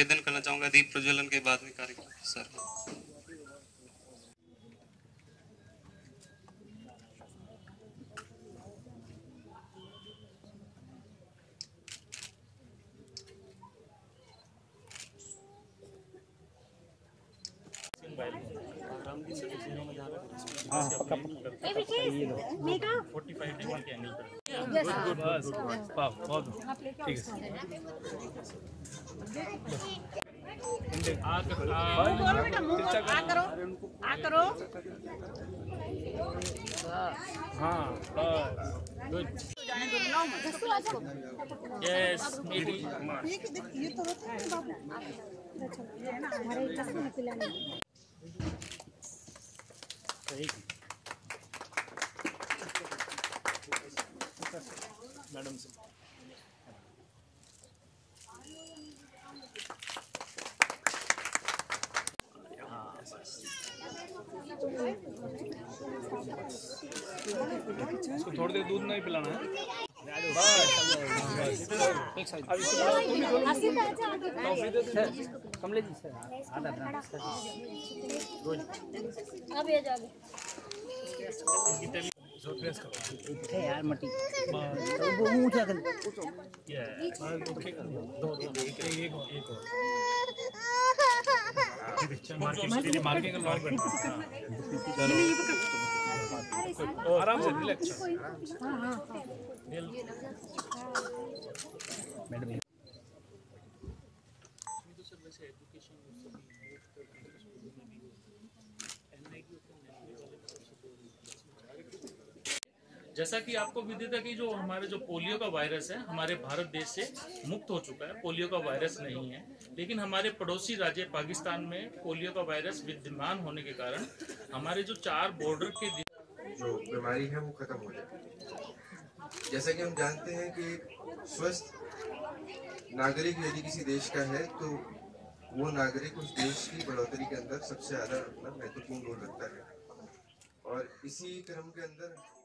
निवेदन करना चाहूँगा दीप प्रज्वलन के बाद में कार्यक्रम सर। मैडम से थोड़ी देर दूध नहीं पिलाना है कमले जी सर आधा रोज यार मटी वो ऊंचा कर आराम से रिलैक्स। मैडम जैसा कि आपको विदित है कि जो हमारे जो पोलियो का वायरस है हमारे भारत देश से मुक्त हो चुका है, पोलियो का वायरस नहीं है। लेकिन हमारे पड़ोसी राज्य पाकिस्तान में पोलियो का वायरस विद्यमान होने के कारण हमारे जो चार बॉर्डर के जो बीमारी है वो खत्म हो जाती। जैसा कि हम जानते हैं कि स्वस्थ नागरिक यदि किसी देश का है तो वो नागरिक उस देश की बढ़ोतरी के अंदर सबसे ज्यादा अपना महत्वपूर्ण रोल रखता है और इसी क्रम के अंदर